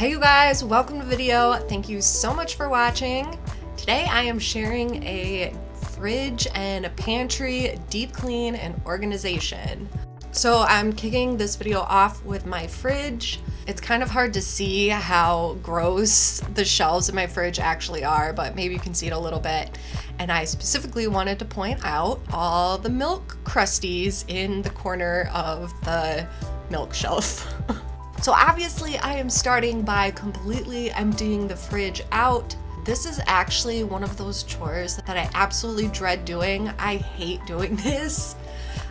Hey you guys, welcome to the video. Thank you so much for watching. Today I am sharing a fridge and a pantry deep clean and organization. So I'm kicking this video off with my fridge. It's kind of hard to see how gross the shelves in my fridge actually are, but maybe you can see it a little bit. And I specifically wanted to point out all the milk crusties in the corner of the milk shelf. So obviously I am starting by completely emptying the fridge out. This is actually one of those chores that I absolutely dread doing. I hate doing this.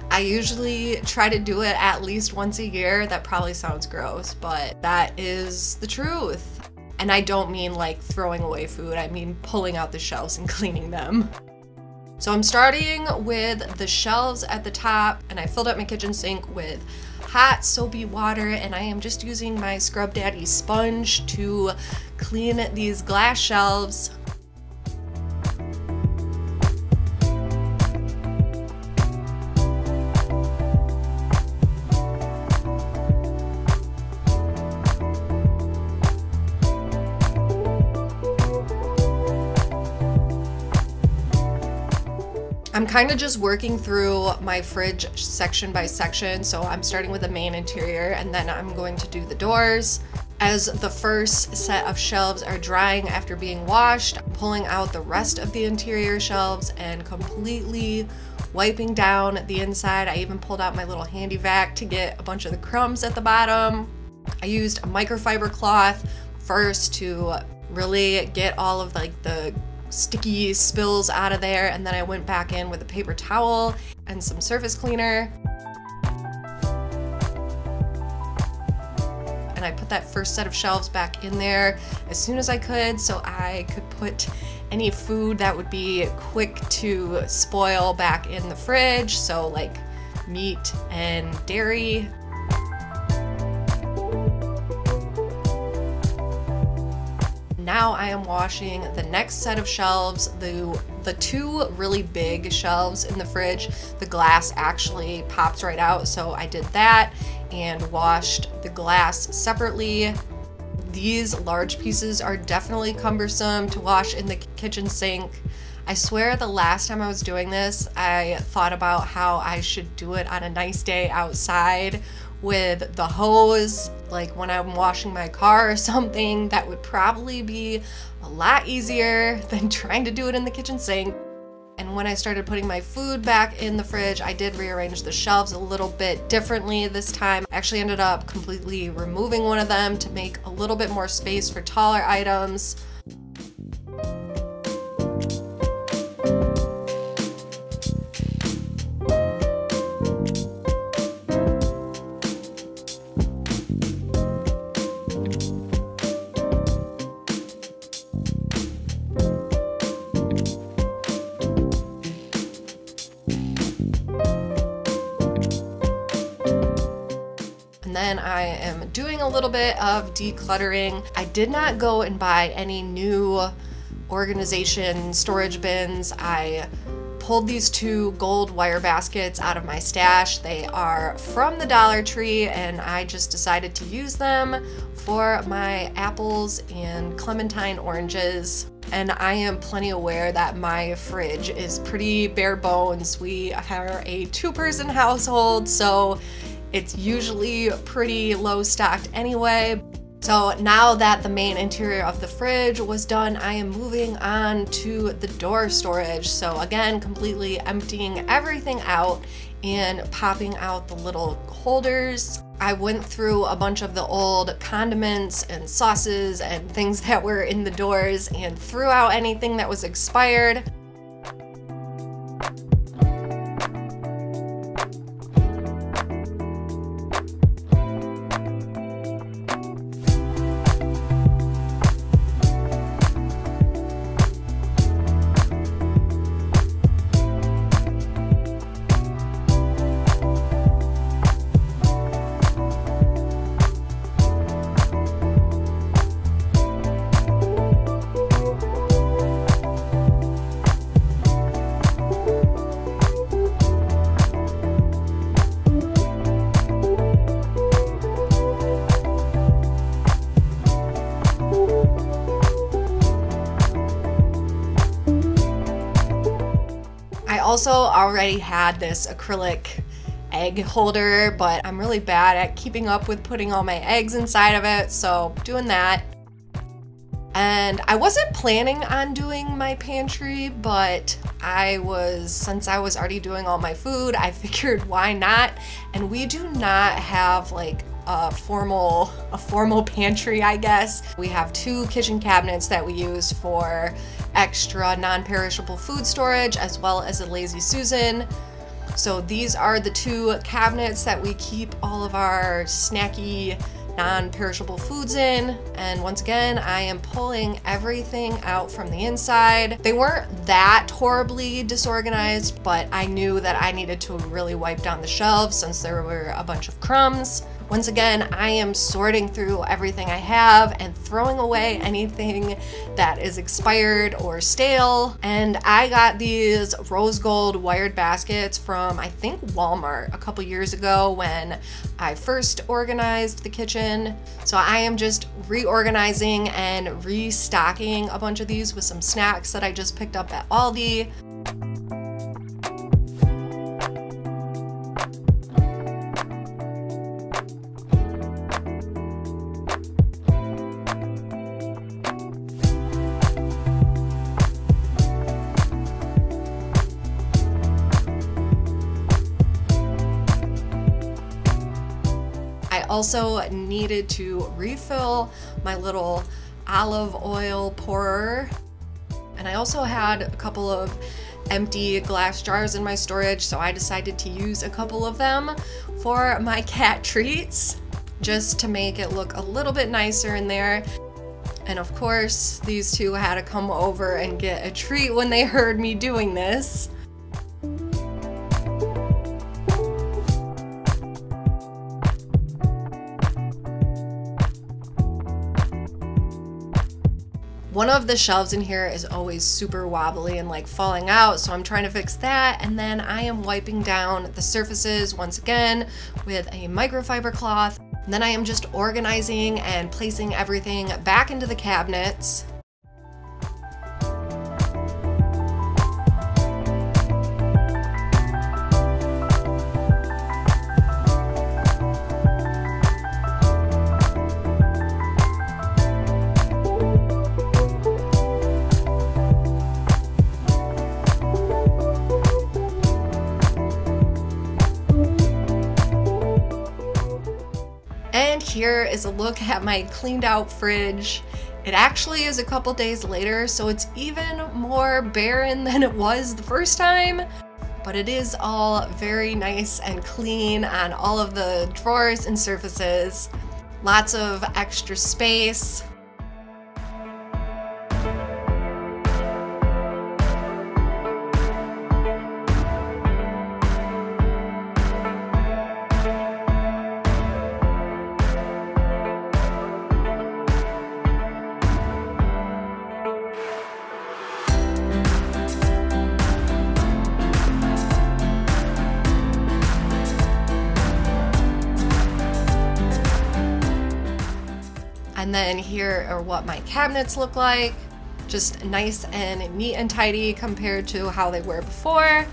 I usually try to do it at least once a year. That probably sounds gross, but that is the truth. And I don't mean like throwing away food, I mean pulling out the shelves and cleaning them. So I'm starting with the shelves at the top, and I filled up my kitchen sink with hot soapy water, and I am just using my Scrub Daddy sponge to clean these glass shelves. I'm kind of just working through my fridge section by section, so I'm starting with the main interior and then I'm going to do the doors. As the first set of shelves are drying after being washed, I'm pulling out the rest of the interior shelves and completely wiping down the inside. I even pulled out my little handy vac to get a bunch of the crumbs at the bottom. I used a microfiber cloth first to really get all of like the sticky spills out of there, and then I went back in with a paper towel and some surface cleaner. And I put that first set of shelves back in there as soon as I could, so I could put any food that would be quick to spoil back in the fridge, so like meat and dairy. Now I am washing the next set of shelves, the two really big shelves in the fridge. The glass actually pops right out, so I did that and washed the glass separately. These large pieces are definitely cumbersome to wash in the kitchen sink. I swear the last time I was doing this, I thought about how I should do it on a nice day outside with the hose, like when I'm washing my car or something. That would probably be a lot easier than trying to do it in the kitchen sink. And when I started putting my food back in the fridge, I did rearrange the shelves a little bit differently this time. I actually ended up completely removing one of them to make a little bit more space for taller items. And then I am doing a little bit of decluttering. I did not go and buy any new organization storage bins. I pulled these two gold wire baskets out of my stash. They are from the Dollar Tree, and I just decided to use them for my apples and clementine oranges. And I am plenty aware that my fridge is pretty bare bones. We are a two-person household, so it's usually pretty low stocked anyway. So now that the main interior of the fridge was done, I am moving on to the door storage. So again, completely emptying everything out and popping out the little holders. I went through a bunch of the old condiments and sauces and things that were in the doors and threw out anything that was expired. also already had this acrylic egg holder, but I'm really bad at keeping up with putting all my eggs inside of it, so doing that. And I wasn't planning on doing my pantry, but since I was already doing all my food, I figured why not? And we do not have like a formal pantry, I guess. We have two kitchen cabinets that we use for extra non-perishable food storage, as well as a Lazy Susan. So these are the two cabinets that we keep all of our snacky non-perishable foods in, and once again I am pulling everything out from the inside. They weren't that horribly disorganized, but I knew that I needed to really wipe down the shelves since there were a bunch of crumbs. Once again, I am sorting through everything I have and throwing away anything that is expired or stale. And I got these rose gold wired baskets from, I think, Walmart a couple years ago when I first organized the kitchen. So I am just reorganizing and restocking a bunch of these with some snacks that I just picked up at Aldi. Also needed to refill my little olive oil pourer, and I also had a couple of empty glass jars in my storage, so I decided to use a couple of them for my cat treats just to make it look a little bit nicer in there. And of course these two had to come over and get a treat when they heard me doing this. One of the shelves in here is always super wobbly and like falling out, so I'm trying to fix that. And then I am wiping down the surfaces once again with a microfiber cloth. And then I am just organizing and placing everything back into the cabinets. Here is a look at my cleaned out fridge. It actually is a couple days later, so it's even more barren than it was the first time, but it is all very nice and clean on all of the drawers and surfaces. Lots of extra space. And then here are what my cabinets look like, just nice and neat and tidy compared to how they were before.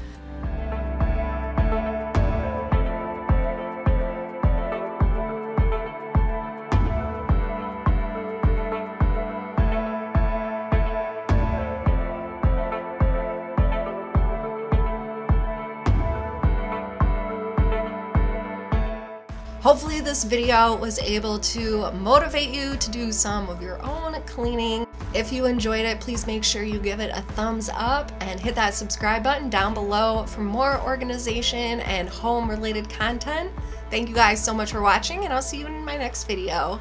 Hopefully this video was able to motivate you to do some of your own cleaning. If you enjoyed it, please make sure you give it a thumbs up and hit that subscribe button down below for more organization and home related content. Thank you guys so much for watching, and I'll see you in my next video.